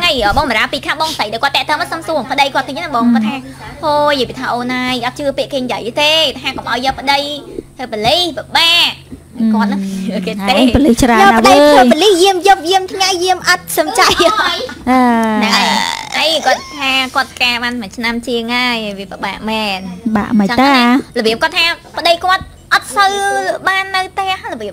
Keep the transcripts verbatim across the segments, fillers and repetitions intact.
tới ngày ở bông mà bị khát bông sấy để qua tẹt thơm mất Samsung ở đây qua thứ nhất là bông mà thang thôi gì bị thầu này gặp chưa bị kinh vậy thế thang còn ở giờ ở đây thơ bẩn ly bẩn ba còn nó cái tê bẩn ly chả nào đây thơ bẩn ly yếm yếm yếm ngay yếm ắt sầm chạy này đây còn thang còn cam ăn mà nam chia ngay vì bạn mẹ bạn mày ta là vì con thang ở đây con ất sơ ban nơi ta là bị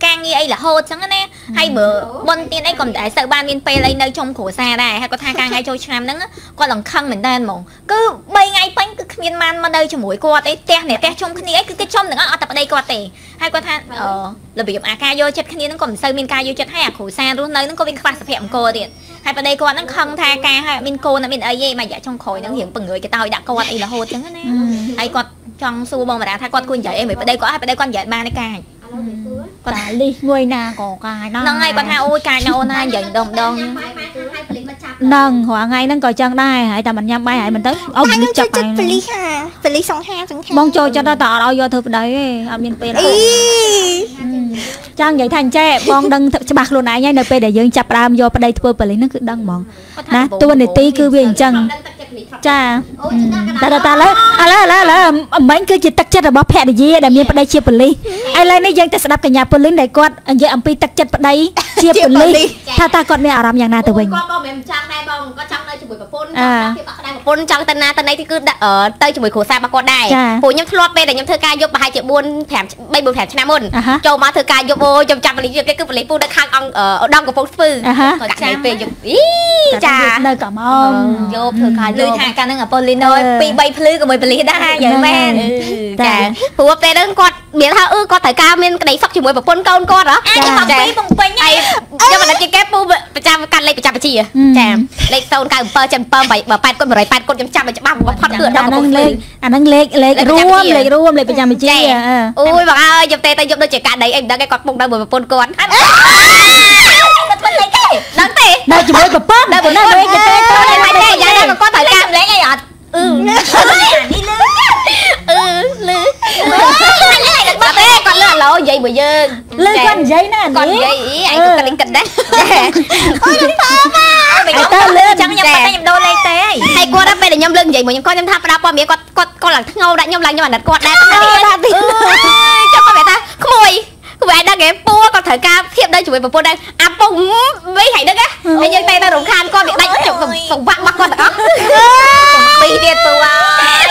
càng như ấy là hô chẳng nè hay bữa bôn tiên ấy còn để sợ ban viên pe lấy nơi trong khổ xa đây hay có tha càng ngay trôi chạm nữa con lòng khăn mình đen mỏng cứ bay ngay bánh cứ miên man mà nơi cho mũi quạt ấy te này te trong cái này cứ cái trong đừng ở tập ở đây quạt tè hay có tha ở là bị à ca vô chật cái này nó còn sơ miên ca vô chật hay à khổ xa luôn nơi nó có bên khoa sập hẹm cô tiền hay ở đây quạt nó khăn tha ca hay bên cô là bên ấy mà dạ trong khối nó hiểm bằng người cái tao đã quạt ấy là hô chẳng nè hay quạt trong su bông mà đã tha quạt quân vậy em ở đây có ai ở đây con dạy ba cái cài con đã đi người nào có cài nâng ngay con hai ôi cài nào na dạy đồng đồng nâng hoặc ngay nâng còi chân đây hãy tầm mình nhâm bay hãy mình tới ông đi chặt này Felicia song hai song hai bông chơi cho nó tỏ đâu vô thử đấy ở miền tây trang vậy thành che bông đăng bạc luôn này nhá np để dương chặt ram vô ở đây thưa Felicia nó cứ đăng mỏng nè tôi để tí cứ viền chân cha ta ta ta lấy à lấy lấy lấy mấy cái chuyện tắc chất là bóp hẹ để gì để miền ở đây chia Felicia ai lấy này dương ta sẽ đáp cả nhà Felicia này con vậy ông pi tắc chất ở đây chia Felicia tha ta con mẹ ở làm nhà nào từ mình con trong tân na tân này thì cứ ở tây cho buổi khổ xa bà con đài phụ nhóm lót bên để nhóm thơ ca giúp bà hai triệu buôn thảm bay buôn thảm china môn châu má thơ ca giúp vô trong trăm lấy cái cứ lấy phụ đã khang ông ở đông của phố phư còn cái về giúp ý trà nơi cảm ơn giúp thơ ca lưới hàng ca đang ở polino pi bay phư của mười pli đã vậy men trà phụ ở đây đang quạt biến ha ư quạt thải ca bên cái đấy phật chỉ mười bậc con con con đó ai phật pi bông quanh ai nhưng mà nó chỉ cái phụประจำการเลยประจำประชีอ่ะแจมเลขโซนการเปิดจำเปิดไปแบบแปดคนแบบไรแปดคนจำจำแบบจะบ้าผมพัดเกิดเราผมเลยอันนั้นเล็กเล็กร่วมเล็กร่วมเลยประจำประชีอ่ะอุ้ยบอกเอาจำเตะแต่จำโดยเจตการใดเองดังไอ้กอดปุ่งได้เหมือนแบบปนกวนนั่งเตะได้จำเลยแบบปุ๊บได้เหมือนนั่งเลยจำเตะได้ไหมได้ยังได้ก็ถ่ายการเลยไงอ่ะอืมนี่เลยอืมเลยcon là lỗ dây bùi dương lưỡi con dây nè con dây anh cũng cần đến cận đấy ôi nó thơm à mình có lưỡi trắng nhầm tay nhầm đôi lên té hay qua đắp về để nhầm lưng vậy mà nhầm con nhầm tháp ra qua miếng con con con là ngâu đã nhầm lại nhưng mà đặt con đã cho con mẹ ta không mùi không phải đang ghé pua con thở ca thiệp đây chuẩn bị vào pua đây à bông với hãy đấy á anh nhân tay ta rụng khan con bị đánh chụp sòng vặn bắt con đó bị tiền pua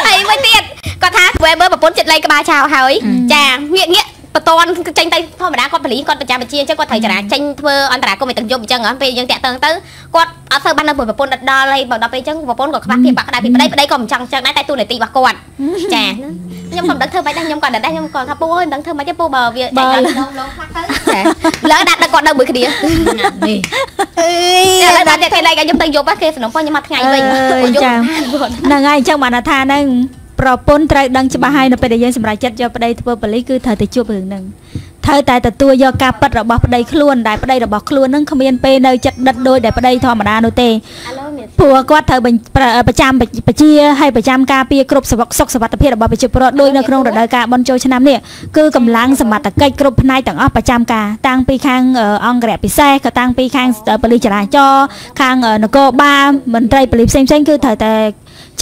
thầy mới tiền con thá với bơ mà bốn chật lây cái ba chào hỏi chà nghiện nghiện bắt toàn tranh tay thôi mà đã con phải lý con phải chạm phải chia chứ con thầy chả đã tranh thưa anh ta đã có mày từng dùng chân ở về dân tệ tương tứ con ở sơ ban đầu buổi vào bốn đặt đo lây vào đo về chân vào bốn của các bạn thì bạn đại thì đây đây còn chẳng chẳng tay tôi để tì bạc con chà nhưng mà đấng thơ máy đang nhom còn đặt đang nhom còn tháp bố ơi đấng thơ máy chắc bố bờ việc lỡ đặt đang còn đâu bữa kia đi lỡ đặt thì đây cái nhom từng dùng bác kia sẵn có nhưng mà ngày mình chà là ngày trong bạn là tha đangเราปนใจดังจะมาให้เราไปได้ยังสำหรับจัดยอดไปได้เพื่อผลิตคือเธอจะช่วยเพิ่มหนึ่งเธอแต่แต่ตัวยอกาปัดเราบอกไปได้คล้วนได้ไปได้เราบอกคล้วนนั่งขมิ้นไปในจัดดัดโดยได้ไปได้ทอมาดาโนเตผัวก็เธอเป็นประจำประชีให้ประจำกาเปียกรุบสวักสกสวัสดิ์เพียรเราบอกไปจุดประโดยในโครงการการบอลโจชนะเนี่ยคือกำลังสมัติใกล้กรุบพนัยต่างอ้อประจำกาตั้งปีข้างอังเกรปิเซ่ก็ตั้งปีข้างผลิตจราจรข้างนกบ้าเหมือนใจผลิตเซ็งเซ็งคือเธอแต่เ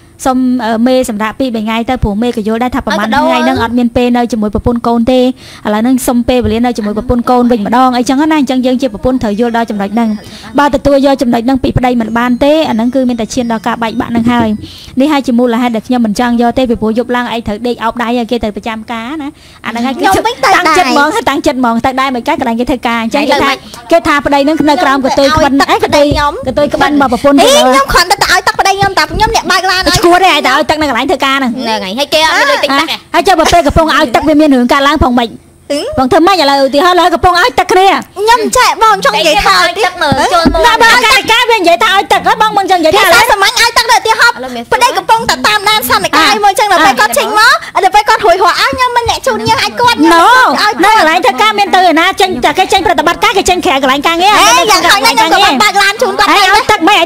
ส้มเมย์สำหรับปีเป็นไงเตอผัวเมย์ก็โยได้ทับประมาณไงนั่งอัดเมียนเปย์นั่งจมูกประปุ่นโกนเตะอะไรนั่งส้มเปย์ไปเลี้ยนั่งจมูกประปุ่นโกนเป็นมาดองไอ้จังก็นั่งจังยังเจ็บประปุ่นเธอโยได้จำหน่อยนั่งบ้าแต่ตัวโยจำหน่อยนั่งปีประเดี๋ยวมันบานเตะอันนั้นคือมันแต่เชียนดอกกาใบบ้านนั่งให้นี่ให้จมูกละให้เด็กเนี่ยมันจังโยเตะไปผัวยกล่างไอ้เธอได้เอาได้ไอ้เกเตอประจำกานะอันนั้นให้ตั้งจัดมองให้ตั้งจัดมองตั้งได้เหมือนกันกระดังเกเตอการจังเกเตอประเดี๋ยวนั่งในกลางกระตุยกระบันกระตุยกระตุยกระบันมาประปุ่นเลยว่าได้แต่เอาตักในกระไรเธอการน่ะไงให้แกเอาไปเลยติดตักให้เจ้าแบบเป้กระโปรงเอาตักไปเมียนหนึ่งการล้างผ่องใบ Bọn thơm má nhà là thì hơi là cái bông ai tắc kia nhâm chạy bông trong vậy thao tắc mở cho mồm là bông tắc cá bên vậy thao tắc cái bông bên chân vậy thao sao mánh ai tắc đợi tia hấp bên đây cái bông tắc tam nan sao này ai bên chân là phải con chinh mó để phải con hồi hóa nhưng mình lại chun nhưng ai con nó đây là anh thơ cá bên từ na chân cái chân phải tập bắt cá cái chân khè cái lạnh càng nghe đấy giờ khỏi nay nhưng còn bạc lan chun con này ai tắc mấy ai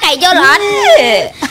cái vô lọt,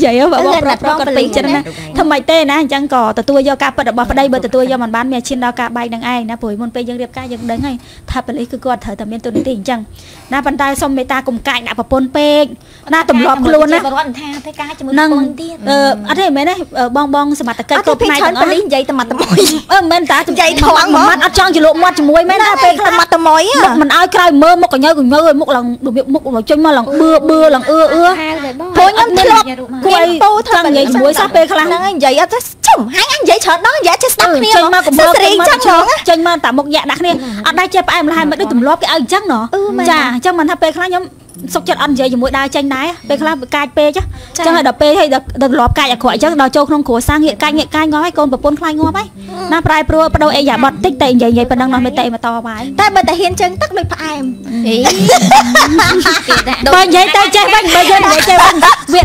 Vậy á vợ bông rập rong cái pin cho nên thằng mày tê nè chẳng cò tụi tôi do cá bật bật đây bật tụi tôi do mình bán mè trên đó cá bay đằng ai nè buổi môn pe dân đẹp cá dân đến ngay thà bên ấy cứ coi thở tầm bên tôi đến tiền chẳng na bàn tay xong mấy ta cùng cãi nạp vào pôn pe na tụm lọp luôn á nâng ờ ở đây mấy đấy bong bong sờ mặt tờ cây cột này nó vậy tờ mặt tờ mồi ơ mấy ta vậy thoáng mắt ăn trăng chỉ lộ mắt chỉ mũi mấy na pe tờ mặt tờ mồi á mình ai cay mơ một cái nhớ cùng nhớ một lần đủ miệng một lần chân mà lần bưa bưa lần ưa ưa thôi nhắm chớp quay trăng vậy mũi sáp pe khăn anh vậy á chồng hai anh vậy chợt đó vậy chết tắt kia chân mà cũng bơ chân chồng chân mà tạm một dạ đặt kia ở đây chơi em là hai mấy đứa tụm lọp cái ai chắc nó chà chân mình tháp pe khăn nhóm sốc chật ăn vậy mũi đai chân đái pe khăn cay pe chứ chân là đập pe hay đập đập lọp cay ở khỏi chứ đào châu không khổ sang hiện cay hiện cay ngó hay con bập bôn khai ngó ấy na prai pro bắt đầu ai giả bật tích tệ vậy vậy bên đang nói mày tệ mà to bài tại bởi tại hiên chân tắt đôi phải em bởi vậy tay chơi bánh bởi vậy vậy chơi bánh viện